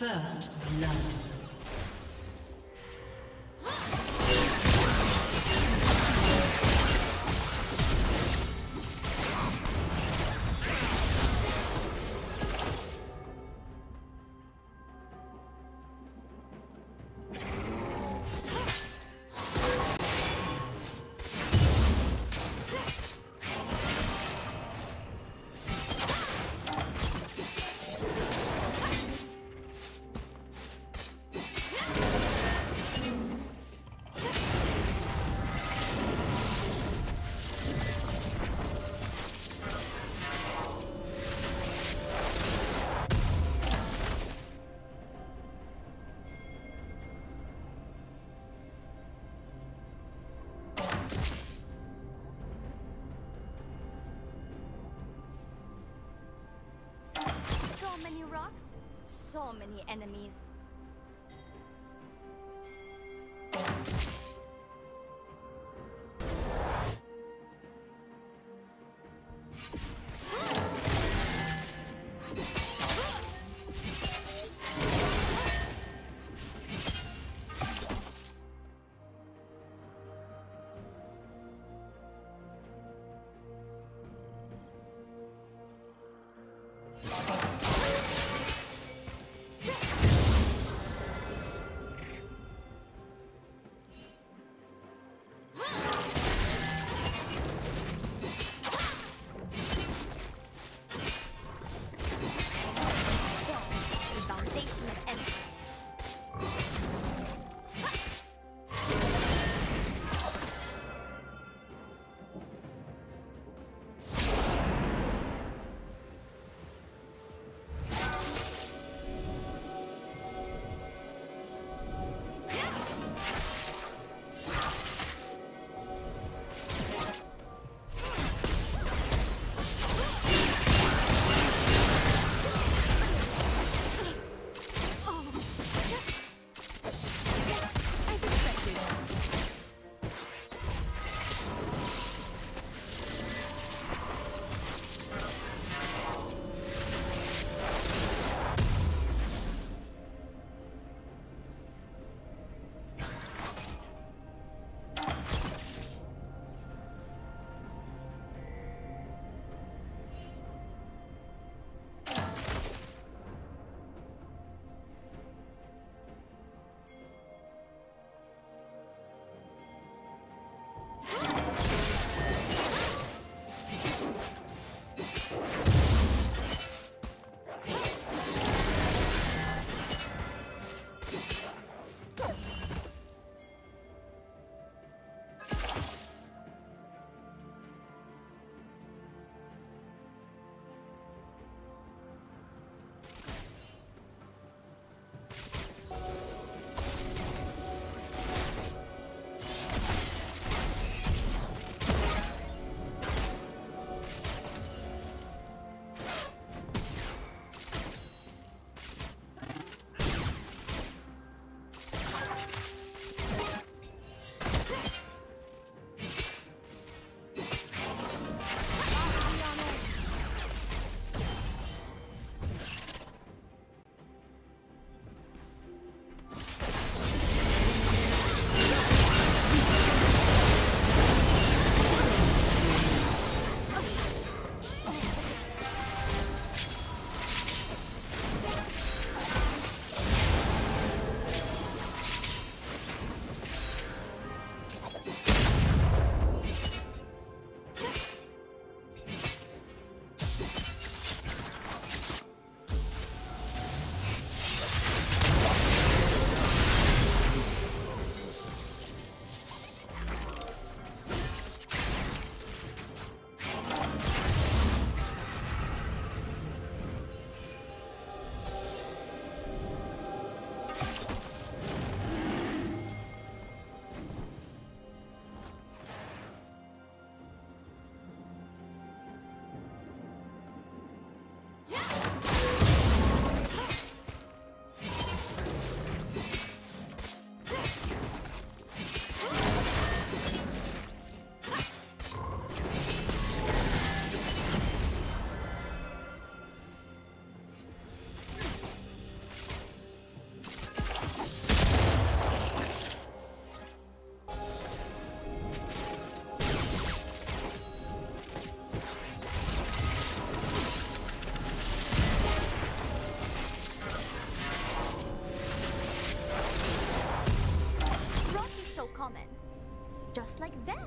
First blood. So many enemies.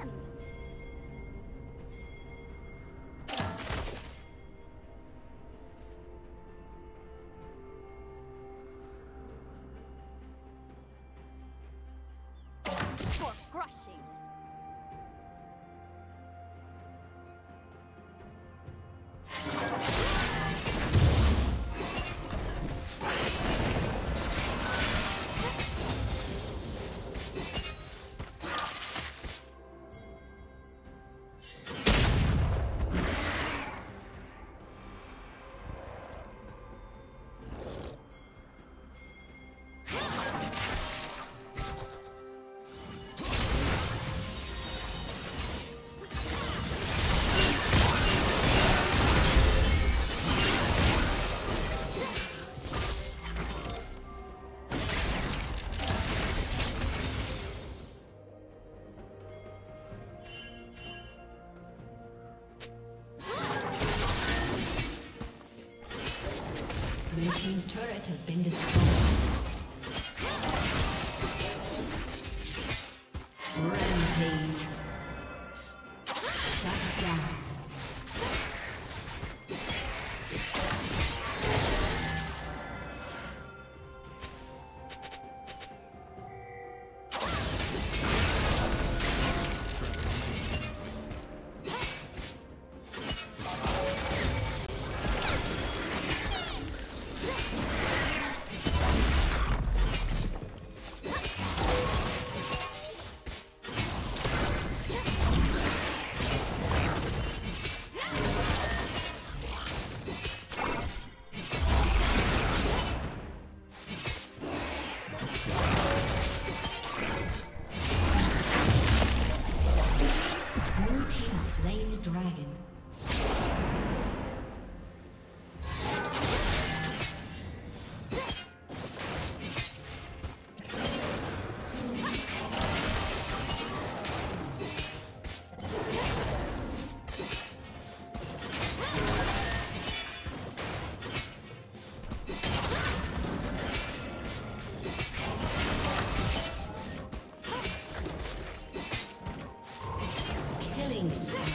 For crushing. Your team's turret has been destroyed. Rampage. Shut down. Killing spree.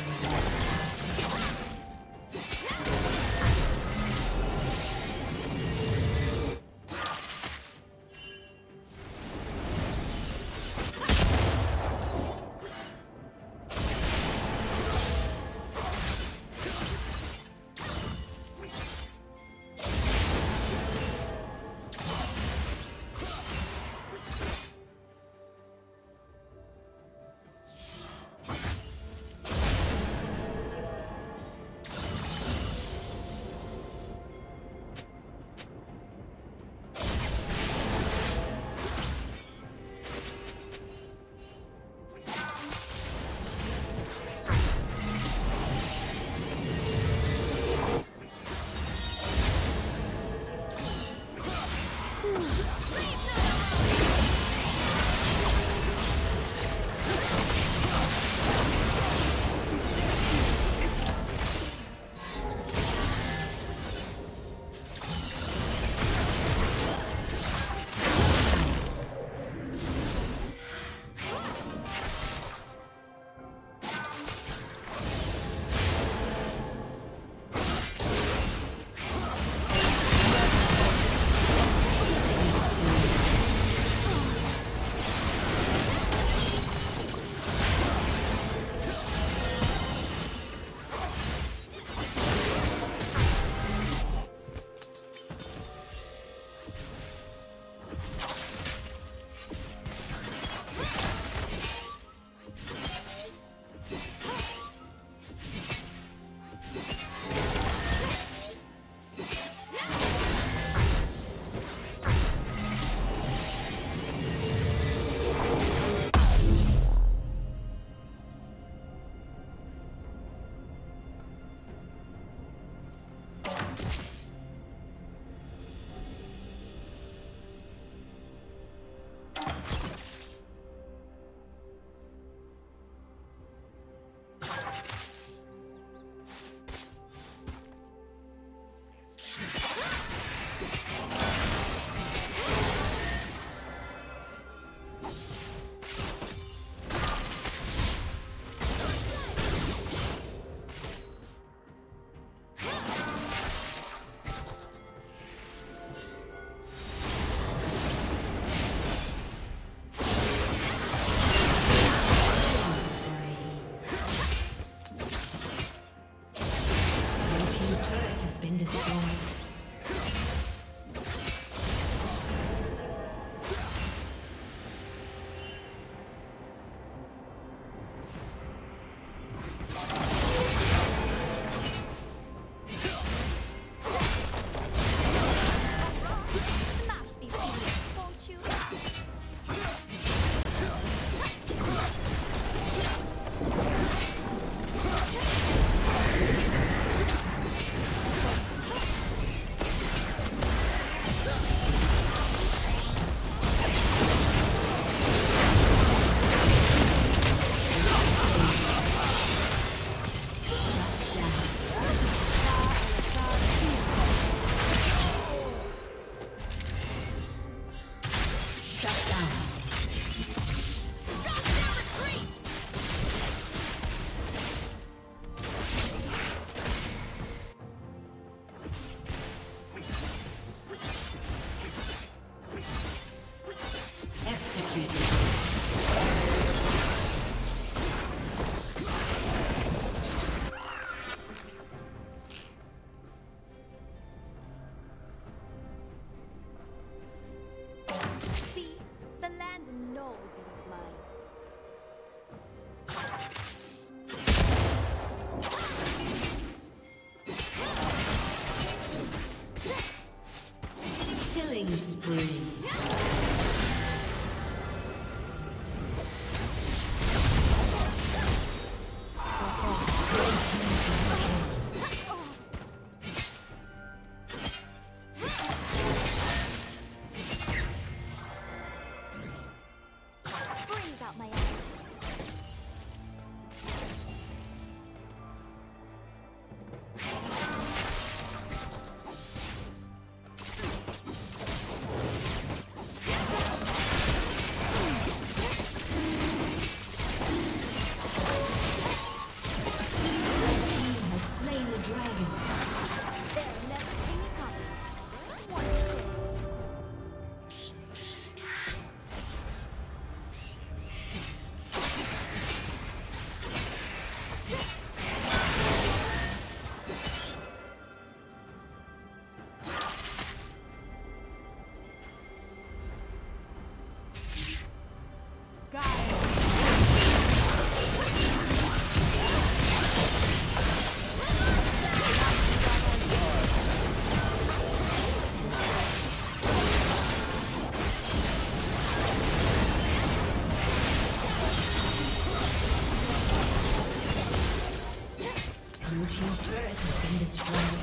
Blue team's turret has been destroyed.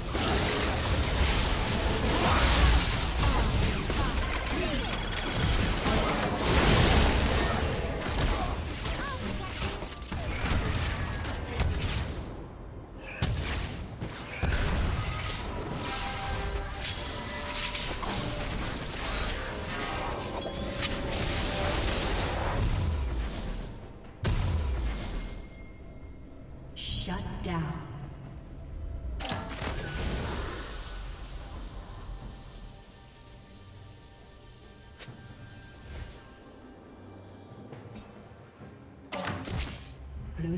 Blue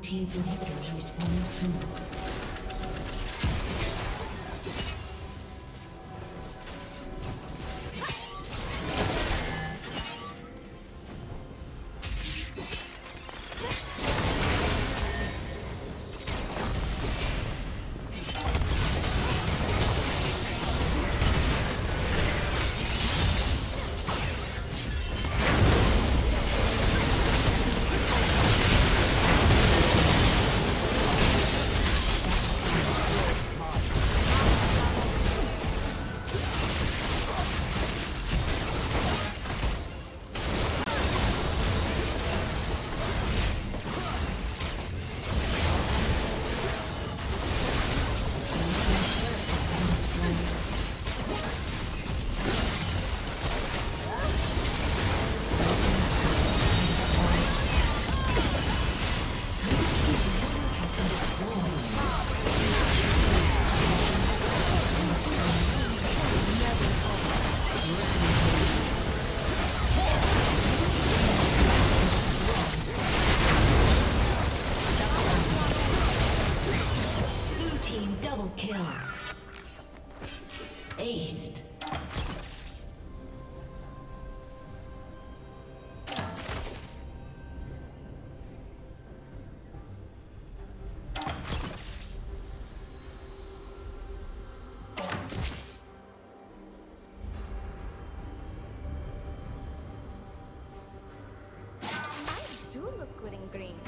Teams and inhibitors responding soon. Green.